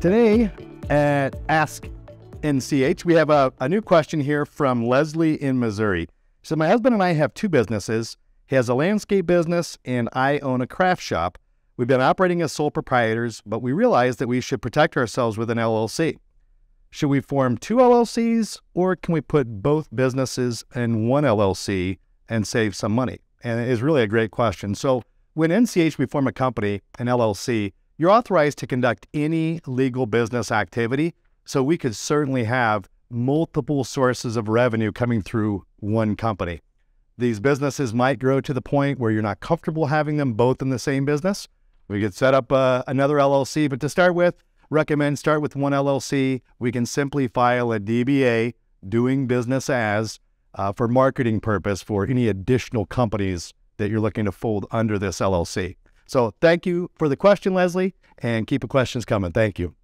Today at Ask NCH, we have a new question here from Leslie in Missouri. So my husband and I have two businesses. He has a landscape business and I own a craft shop. We've been operating as sole proprietors, but we realized that we should protect ourselves with an LLC. Should we form two LLCs, or can we put both businesses in one LLC and save some money? And it is really a great question. So when NCH, we form a company, an LLC, you're authorized to conduct any legal business activity, so we could certainly have multiple sources of revenue coming through one company. These businesses might grow to the point where you're not comfortable having them both in the same business. We could set up another LLC, but to start with, recommend start with one LLC. We can simply file a DBA, doing business as, for marketing purpose for any additional companies that you're looking to fold under this LLC. So thank you for the question, Leslie, and keep the questions coming. Thank you.